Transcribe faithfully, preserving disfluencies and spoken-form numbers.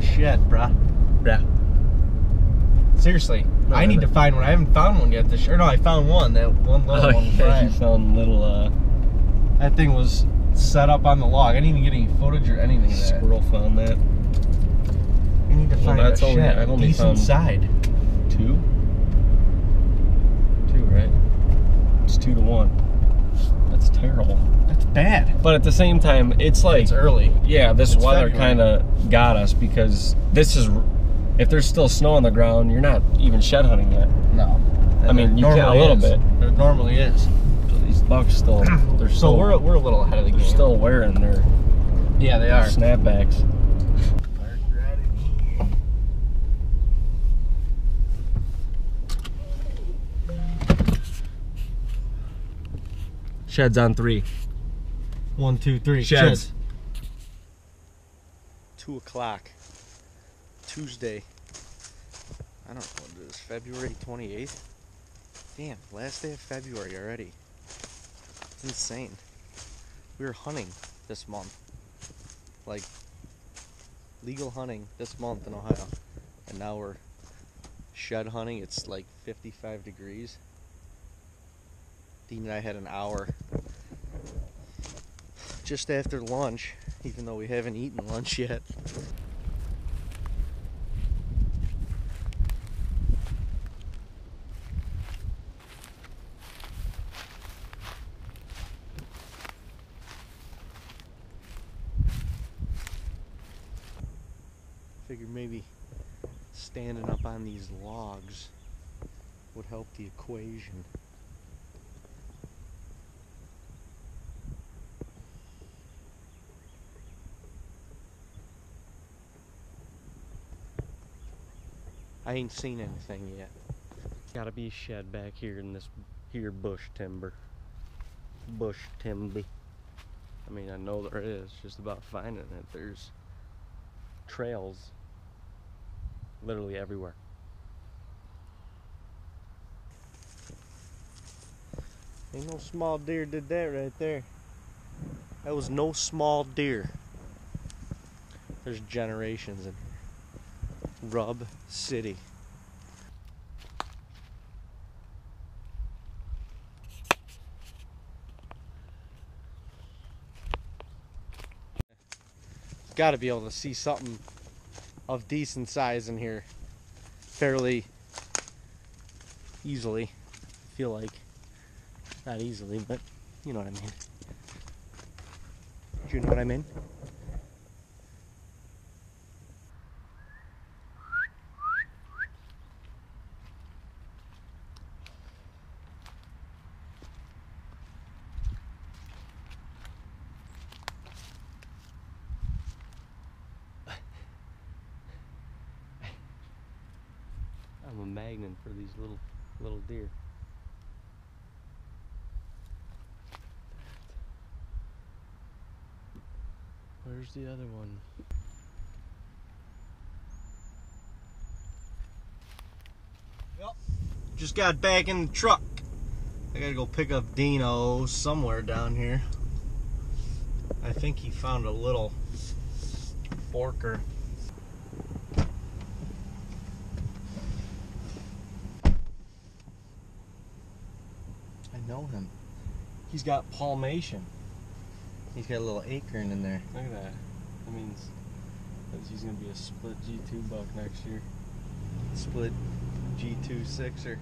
hot shit, bruh. Bruh. Seriously. No, I need to find one. I haven't found one yet this year. No, I found one. That one little oh, one. Yeah, you found little, uh... that thing was set up on the log. I didn't even get any footage or anything. Squirrel that. found that. I need to well, find that's a shit. I've only found side. Two? Two, right? It's two to one. That's terrible. That's bad. But at the same time, it's like... it's early. Yeah, this it's weather kind of got us because this is... if there's still snow on the ground, you're not even shed hunting yet. No. I mean, you can a little bit. There normally is. So these bucks still, they're still... so we're, we're a little ahead of the game. They're still wearing their... yeah, they are. Snapbacks. Sheds on three. One, two, three. Sheds. Sheds. Two o'clock. Tuesday. I don't know what it is. February twenty-eighth. Damn, last day of February already. It's insane. We were hunting this month. Like, legal hunting this month in Ohio. And now we're shed hunting. It's like fifty-five degrees. Dean and I had an hour just after lunch, even though we haven't eaten lunch yet. Figured maybe standing up on these logs would help the equation. I ain't seen anything yet. Gotta be a shed back here in this here bush timber. Bush timber. I mean, I know there is, just about finding it. There's trails literally everywhere. Ain't no small deer did that right there. That was no small deer. There's generations in here. Rub City. Gotta be able to see something of decent size in here fairly easily. I feel like not easily, but you know what I mean. Do you know what I mean? I'm a magnet for these little little deer. Where's the other one? Well, just got back in the truck. I gotta go pick up Dino somewhere down here. I think he found a little forker. Know him. He's got palmation. He's got a little acorn in there. Look at that. That means that he's going to be a split G two buck next year. Split G two sixer.